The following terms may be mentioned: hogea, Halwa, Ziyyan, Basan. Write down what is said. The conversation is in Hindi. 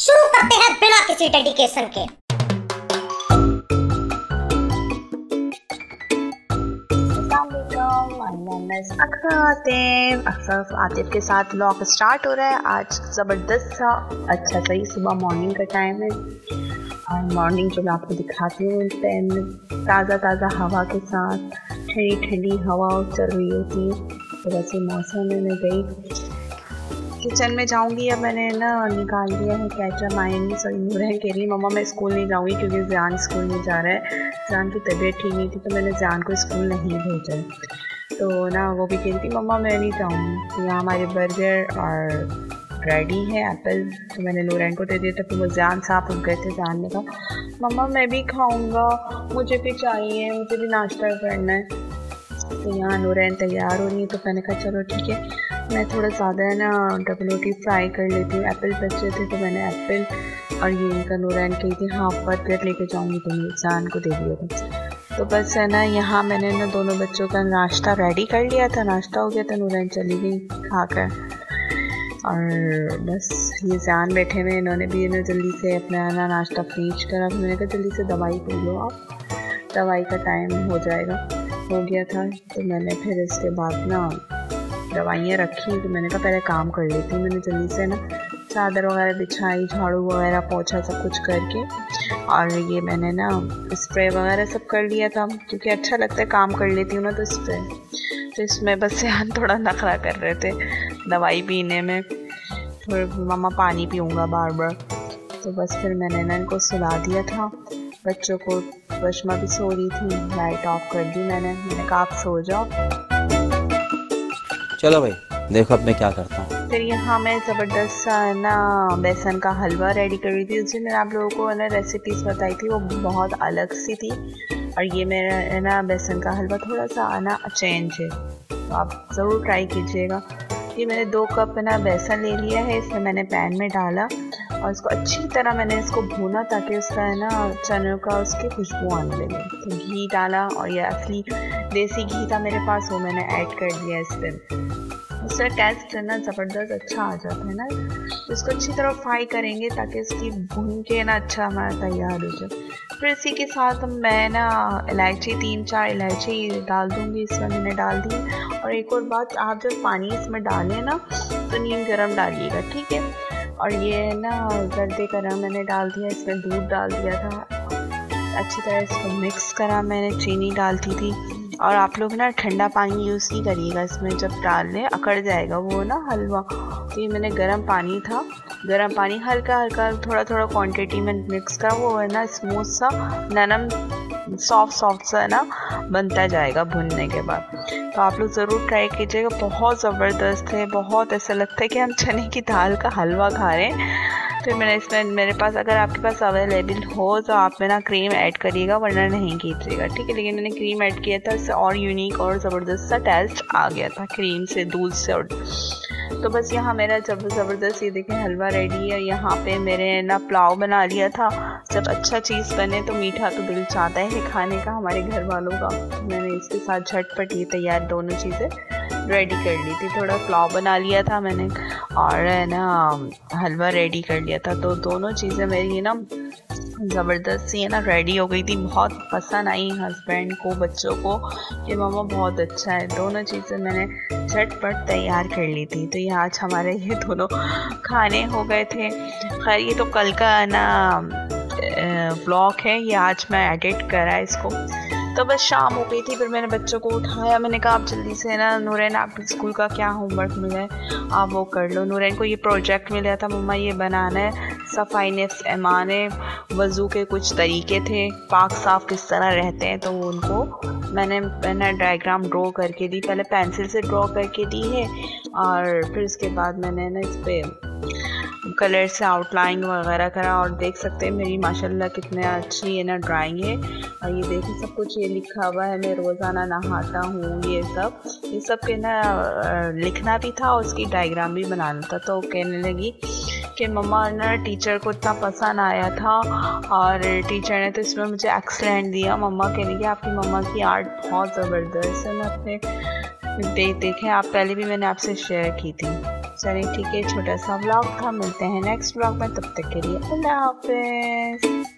शुरू करते हैं बिना किसी डेडिकेशन के। आतिफ के साथ व्लॉग स्टार्ट हो रहा है। आज जबरदस्त सा अच्छा सही सुबह मॉर्निंग का टाइम है और मॉर्निंग जो मैं आपको दिखाती हूँ ताज़ा ताज़ा हवा के साथ ठंडी ठंडी हवा चल रही होती है। तो वैसे मौसम में गई किचन में जाऊंगी। अब मैंने ना निकाल दिया है कैचअप आएंगी सही हो रहे हैं कह रही मम्मा मैं स्कूल नहीं जाऊंगी क्योंकि ज़ियान स्कूल नहीं जा रहा है। ज़ियान की तबीयत ठीक नहीं थी तो मैंने ज़ियान को स्कूल नहीं भेजा। तो ना वो भी कह रही थी मम्मा मैं नहीं जाऊँगी। यहाँ हमारे बर्गर और ब्रेडी है एप्पल तो मैंने लोरेन को दे दिया था। फिर वो ज़ियान साफ उठ गए थे। ज़ियान ने कहा मम्मा मैं भी खाऊँगा मुझे भी चाहिए मुझे भी नाश्ता करना है। तो यहाँ लोरेन तैयार हो रही है तो मैंने कहा चलो ठीक है मैं थोड़ा ज़्यादा है ना डबल रोटी फ्राई कर लेती हूँ। एप्पल बचे थे तो मैंने एप्पल और ये इनका नूरैन कही थी हाफ बर्गर लेके जाऊँगी तो मैं इंसान को दे दिया था। तो बस है ना यहाँ मैंने ना दोनों बच्चों का नाश्ता रेडी कर लिया था। नाश्ता हो गया था नूरैन चली गई खाकर और बस ये जान बैठे हुए इन्होंने भी ना जल्दी से अपना ना नाश्ता फिनिश करा। मैंने कहा जल्दी से दवाई पी लो आप दवाई का टाइम हो जाएगा हो गया था। तो मैंने फिर इसके बाद ना दवाइयाँ रखी तो मैंने कहा पहले काम कर लेती हूँ। मैंने जल्दी से ना चादर वगैरह बिछाई झाड़ू वगैरह पोछा सब कुछ करके और ये मैंने ना स्प्रे वगैरह सब कर लिया था क्योंकि अच्छा लगता है काम कर लेती हूँ ना। तो स्प्रे तो इसमें बस यहाँ थोड़ा नखरा कर रहे थे दवाई पीने में फिर मामा पानी पीऊँगा बार बार। तो बस फिर मैंने ना इनको सुला दिया था बच्चों को। रश्मा भी सो रही थी लाइट ऑफ कर दी मैंने कहा आप सो जाओ चलो भाई देखो अब मैं क्या करता हूँ। फिर यहाँ मैं ज़बरदस्त ना बेसन का हलवा रेडी कर रही थी। उस दिन मैंने आप लोगों को ना रेसिपीज़ बताई थी वो बहुत अलग सी थी और ये मेरा ना बेसन का हलवा थोड़ा सा आना चेंज है तो आप ज़रूर ट्राई कीजिएगा। ये मैंने 2 कप ना बेसन ले लिया है इसमें मैंने पैन में डाला और इसको अच्छी तरह मैंने इसको भूना ताकि उसका है ना चने का उसकी खुशबू आने लगे। तो घी डाला और ये असली देसी घी था मेरे पास वो मैंने ऐड कर दिया इस पर। उसका टेस्ट है ना ज़बरदस्त अच्छा आ जाता है ना। इसको अच्छी तरह फ्राई करेंगे ताकि इसकी भून के ना अच्छा हमारा तैयार हो जाए। फिर इसी के साथ मैं ना इलायची 3-4 इलायची डाल दूँगी इसमें मैंने डाल दी। और एक और बात आप जब पानी इसमें डालें ना तो नीम गर्म डालिएगा ठीक है। और ये ना जर्दे करा मैंने डाल दिया इसमें दूध डाल दिया था अच्छी तरह इसको मिक्स करा मैंने चीनी डालती थी। और आप लोग ना ठंडा पानी यूज़ नहीं करिएगा इसमें जब डाल लें अकड़ जाएगा वो ना हलवा। तो ये मैंने गर्म पानी था गर्म पानी हल्का हल्का थोड़ा थोड़ा क्वांटिटी में मिक्स करा वो है ना स्मूथ सा नरम सॉफ्ट सॉफ्ट सा ना बनता जाएगा भुनने के बाद। तो आप लोग ज़रूर ट्राई कीजिएगा बहुत ज़बरदस्त है बहुत ऐसा लगता है कि हम चने की दाल का हलवा खा रहे हैं। फिर मैंने इसमें मेरे पास अगर आपके पास अवेलेबल हो तो आप में ना क्रीम ऐड करिएगा वरना नहीं कीजिएगा ठीक है। लेकिन मैंने क्रीम ऐड किया था इससे और यूनिक और ज़बरदस्त सा टेस्ट आ गया था क्रीम से दूध से। और तो बस यहाँ मेरा ज़बरदस्त ये देखें हलवा रेडी है। यहाँ पे मेरे ना पुलाव बना लिया था। जब अच्छा चीज़ बने तो मीठा तो दिल चाहता है खाने का हमारे घर वालों का। मैंने इसके साथ झटपट ये तैयार दोनों चीज़ें रेडी कर ली थी। थोड़ा पुलाव बना लिया था मैंने और है ना हलवा रेडी कर लिया था। तो दोनों चीज़ें मेरी ना ज़बरदस्त सी है ना रेडी हो गई थी। बहुत पसंद आई हस्बैंड को बच्चों को कि मामा बहुत अच्छा है। दोनों चीज़ें मैंने झटपट तैयार कर ली थी। तो ये आज हमारे ये दोनों खाने हो गए थे। खैर ये तो कल का ना व्लॉग है ये आज मैं एडिट करा इसको। तो बस शाम हो गई थी फिर मैंने बच्चों को उठाया मैंने कहा आप जल्दी से ना नूरैन आप स्कूल का क्या होमवर्क मिला है आप वो कर लो। नूरैन को ये प्रोजेक्ट मिला था मम्मा ये बनाना है सफ़ाई नफ्स ईमान वज़ू के कुछ तरीके थे पाक साफ़ किस तरह रहते हैं। तो उनको मैंने ना डायग्राम ड्रॉ करके दी पहले पेंसिल से ड्रॉ करके दी है और फिर उसके बाद मैंने ना इस पर कलर से आउटलाइन वगैरह करा। और देख सकते हैं मेरी माशाल्लाह कितने अच्छी है ना ड्राइंग है। और ये देखिए सब कुछ ये लिखा हुआ है मैं रोज़ाना नहाता हूँ ये सब के ना लिखना भी था और उसकी डायग्राम भी बनाना था। तो कहने लगी कि मम्मा ना टीचर को इतना पसंद आया था और टीचर ने तो इसमें मुझे एक्सीलेंट दिया। मम्मा कह रही है आपकी मम्मा की आर्ट बहुत ज़बरदस्त है। मैं अपने देखें आप पहले भी मैंने आपसे शेयर की थी। चलिए ठीक है, छोटा सा व्लॉग था, मिलते हैं नेक्स्ट व्लॉग में, तब तक के लिए अल्लाह हाफिज़।